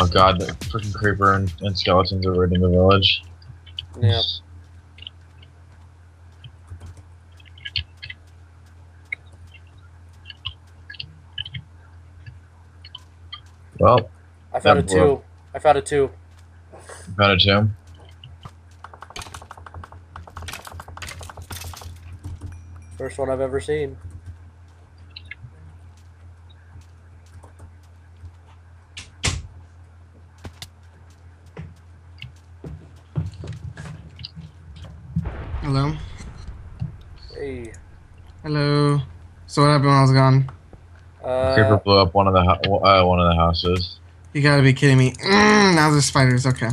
Oh god, the freaking creeper and skeletons are raiding the village. Yeah. Well, I found a two. I found a two. You found a two? First one I've ever seen. Hello? Hey. Hello. So what happened when I was gone? Creeper blew up one of the houses. You gotta be kidding me. Now there's spiders, okay.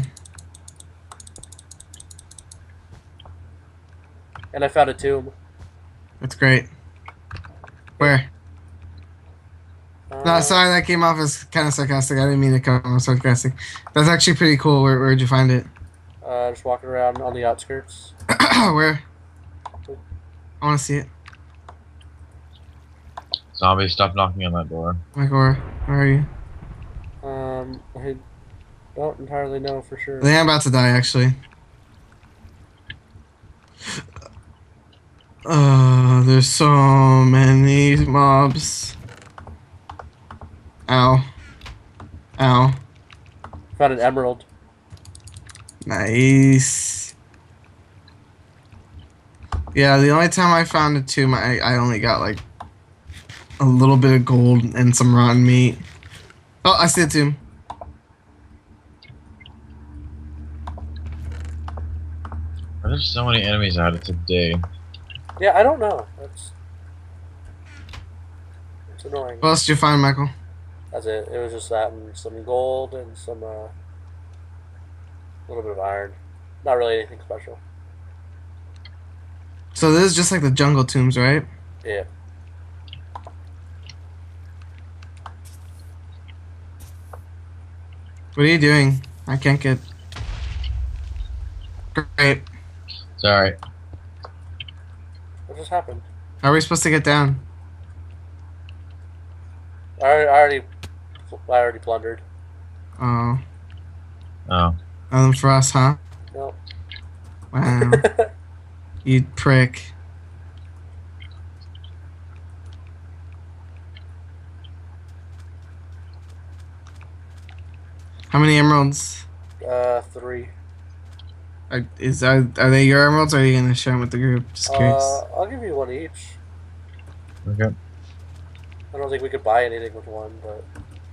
And I found a tomb. That's great. Where? No, sorry, that came off as kind of sarcastic. I didn't mean to come off sarcastic. That's actually pretty cool. Where'd you find it? Just walking around on the outskirts. Where? I want to see it. Zombie, stop knocking on that door. My door. Where are you? I don't entirely know for sure. I think I'm about to die, actually. There's so many mobs. Ow. Ow. Found an emerald. Nice. Yeah, the only time I found a tomb, I only got like a little bit of gold and some rotten meat. Oh, I see a tomb. Why are there so many enemies out of today? Yeah, I don't know. That's annoying. What else did you find, Michael? That's it. It was just that and some gold and some, a little bit of iron. Not really anything special. So this is just like the jungle tombs, right? Yeah. What are you doing? I can't get... Great. It's alright. What just happened? How are we supposed to get down? I already plundered. Oh. Oh. Nothing for us, huh? Nope. Wow. You prick. How many emeralds? 3. Are they your emeralds, or are you gonna share them with the group? Just curious. I'll give you one each. Okay. I don't think we could buy anything with one, but.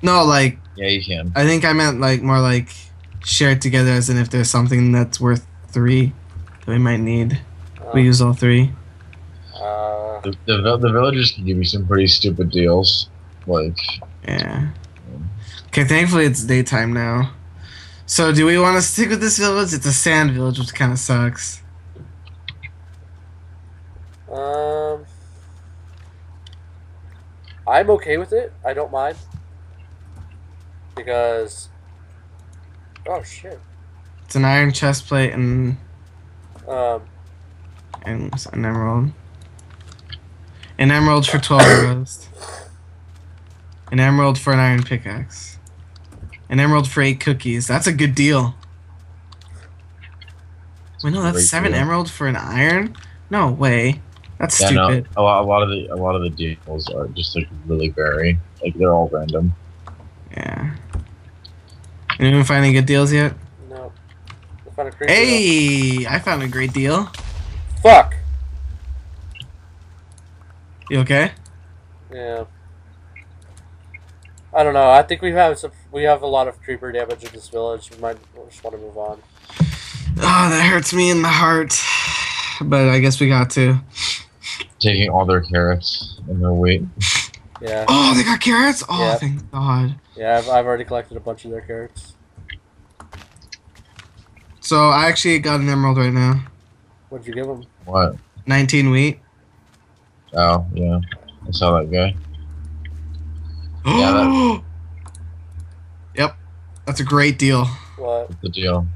No, like. Yeah, you can. I think I meant like more like shared together, as in if there's something that's worth 3 that we might need, we use all 3. The villagers can give you some pretty stupid deals, like. Yeah. Okay, thankfully it's daytime now. So do we want to stick with this village? It's a sand village, which kind of sucks. I'm okay with it. I don't mind. Because... Oh, shit. It's an iron chest plate and an emerald. An emerald for 12 euros. An emerald for an iron pickaxe. An emerald for 8 cookies. That's a good deal. Wait, no, that's 7 emerald for an iron? No way. That's stupid. No, a lot of the deals are just like really vary. Like they're all random. Yeah. Anyone find any good deals yet? No. I found a great deal. I found a great deal. Fuck. You okay? Yeah. I don't know. I think we have a lot of creeper damage in this village. We might just want to move on. Oh, that hurts me in the heart. But I guess we got to. Taking all their carrots and their weight. Yeah. Oh, they got carrots? Oh, yep. Thank God. Yeah, I've already collected a bunch of their carrots. So I actually got an emerald right now. What'd you give them? What? 19 wheat. Oh, yeah. I saw that guy. Yeah, yep, that's a great deal. What? What's the deal?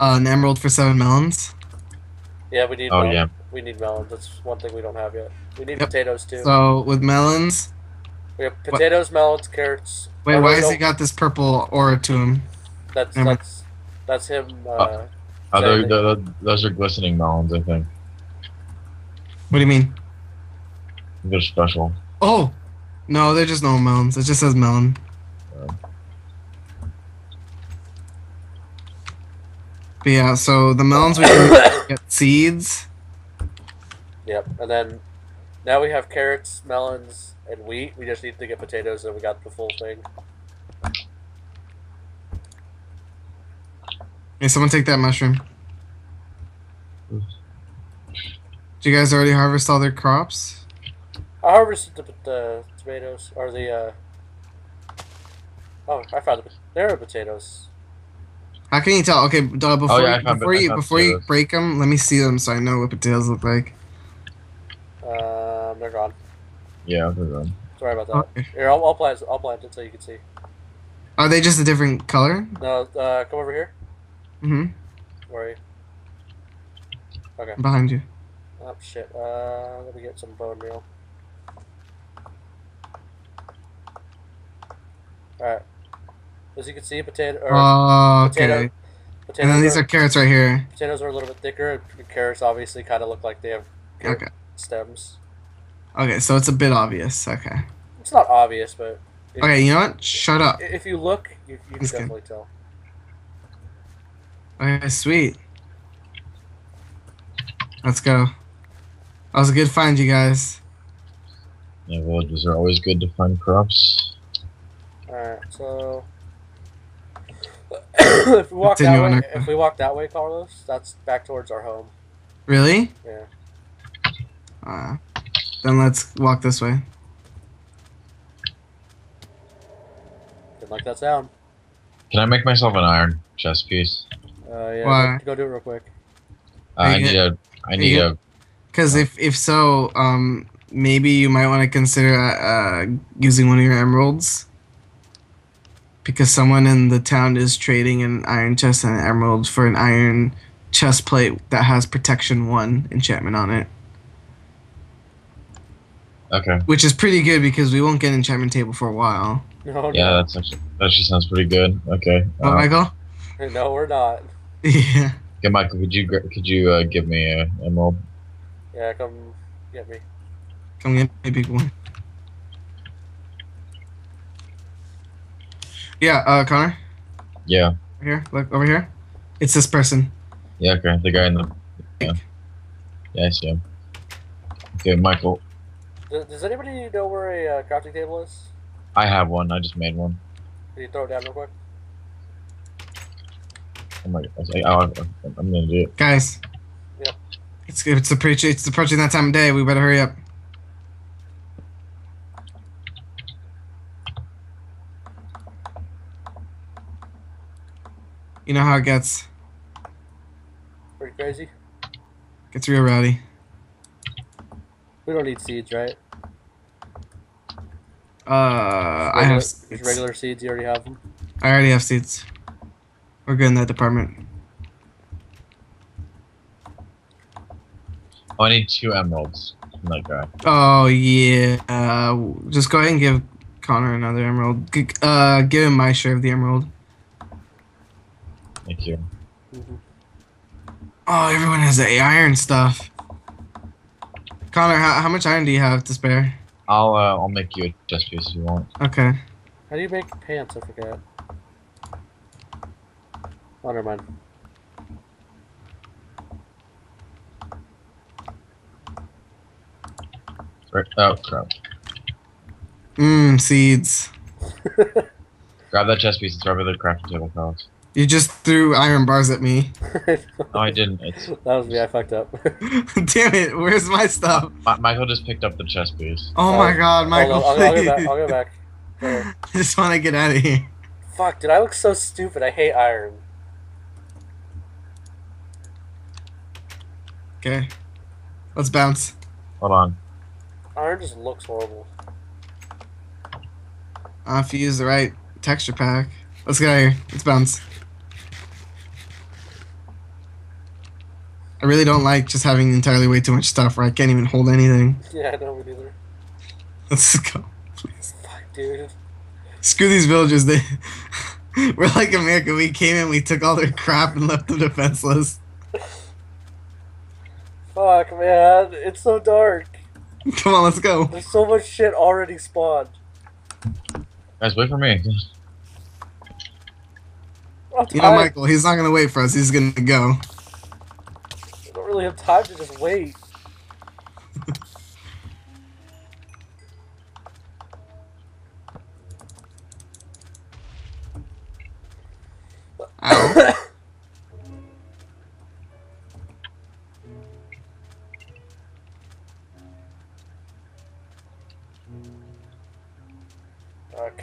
An emerald for 7 melons. Yeah, we need. Oh melons. Yeah. We need melons. That's one thing we don't have yet. We need potatoes too. So with melons, We have potatoes, what? Melons, carrots. Wait, why has he got this purple aura to him? That's him. Those are glistening melons, I think. What do you mean? They're special. Oh, no, they're just normal melons. It just says melon. But yeah, so the melons we can get seeds. Yep, and then now we have carrots, melons, and wheat. We just need to get potatoes, and we got the full thing. Hey, someone take that mushroom. Do you guys already harvest all their crops? I harvested the tomatoes, or the, Oh, I found them. There are potatoes. How can you tell? Okay, before you break them, let me see them so I know what potatoes look like. They're gone. Yeah, they're gone. Sorry about that. Okay. Here, I'll plant it so you can see. Are they just a different color? No, come over here. Mm-hmm. Where are you? Okay. I'm behind you. Oh, shit. Let me get some bone meal. Alright. As you can see, potatoes. And then these are carrots right here. Potatoes are a little bit thicker, and carrots obviously kind of look like they have stems. Okay, so it's a bit obvious. Okay. It's not obvious, but... Okay, you know what? Shut up. If you look, you can definitely tell. Okay, sweet. Let's go. That was a good find, you guys. Yeah, villages are always good to find crops. Alright, so... if we walk that way, Carlos, that's back towards our home. Really? Yeah. Then let's walk this way. Didn't like that sound. Can I make myself an iron chest piece? Yeah. Why? Go do it real quick. I need a. Because if so, maybe you might want to consider using one of your emeralds. Because someone in the town is trading an iron chest and an emerald for an iron chest plate that has protection 1 enchantment on it. Okay. Which is pretty good because we won't get an enchantment table for a while. No, yeah, that actually sounds pretty good. Okay. What, Michael? No, we're not. Yeah. Okay, Michael, could you give me an emerald? Yeah, come get me. Come get me, big one. Yeah, Connor? Yeah. Here, look, over here. It's this person. Yeah, okay, the guy in the... Yeah, yeah, I see him. Okay, Michael. Does anybody know where a crafting table is? I have one, I just made one. Can you throw it down real quick? I'm like, I'm gonna do it. Guys. Yeah. It's approaching that time of day, we better hurry up. You know how it gets. Pretty crazy. Gets real rowdy. We don't need seeds, right? I have seeds. Regular seeds. You already have them. I already have seeds. We're good in that department. Oh, I need 2 emeralds from that guy. Oh yeah. Just go ahead and give Connor another emerald. Give him my share of the emerald. Thank you. Mm-hmm. Oh, everyone has the iron stuff. Connor, how much iron do you have to spare? I'll make you a chest piece if you want. Okay. How do you make pants? I forget. Oh, never mind. Right. Oh crap. Seeds. Grab that chest piece. It's over the crafting table, Carlos. You just threw iron bars at me. No, I didn't. That was me. I fucked up. Damn it! Where's my stuff? Michael just picked up the chest piece. Oh my god, Michael! I'll go back. I just want to get out of here. Fuck! Did I look so stupid? I hate iron. Okay, let's bounce. Hold on. Iron just looks horrible. If you use the right texture pack. Let's get out of here. Let's bounce. I really don't like just having entirely way too much stuff where I can't even hold anything. Yeah, I don't either. Let's go, please. dude. Screw these villagers. They we're like America. We came in, we took all their crap and left them defenseless. Fuck, man. It's so dark. Come on, let's go. There's so much shit already spawned. Guys, wait for me. You know, Michael, he's not going to wait for us. He's going to go. I don't really have time to just wait. Ow. Fuck.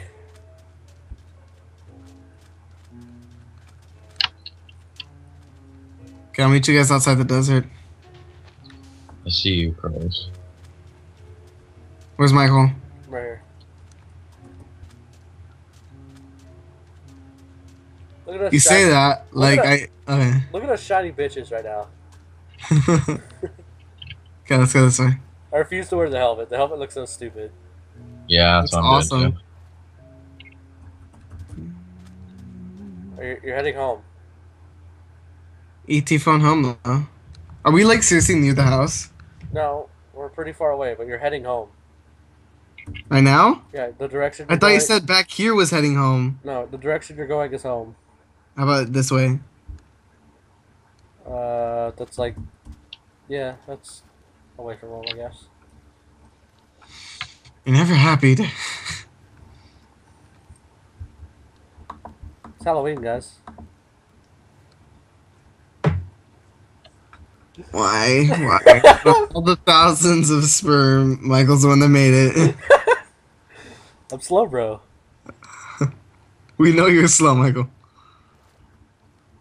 Okay, I'll meet you guys outside the desert. I see you, Carlos. Where's Michael? Right here. Look at you shiny, say that like okay. Look at us shiny bitches right now. Okay, let's go this way. I refuse to wear the helmet. The helmet looks so stupid. Yeah, that's awesome. You're heading home. ET phone home though. Are we like seriously near the house? No, we're pretty far away, but you're heading home. Right now? Yeah, the direction. I thought you said back here was heading home. No, the direction you're going is home. How about this way? That's like, yeah, that's away from home, I guess. You're never happy. It's Halloween, guys. Why? Why? All the thousands of sperm. Michael's the one that made it. I'm slow, bro. We know you're slow, Michael.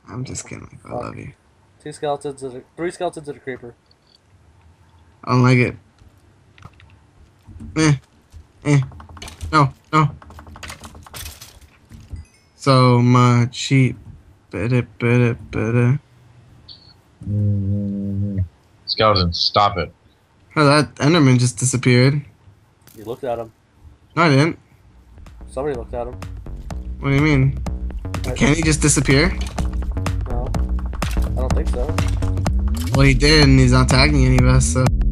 I'm just kidding, Michael. I love you. 3 skeletons and a creeper. I don't like it. Eh. Eh. No. No. So much sheep. Better. Skeleton, stop it. Oh, that Enderman just disappeared. You looked at him. No, I didn't. Somebody looked at him. What do you mean? Can he just disappear? No. I don't think so. Well, he did, and he's not tagging any of us, so...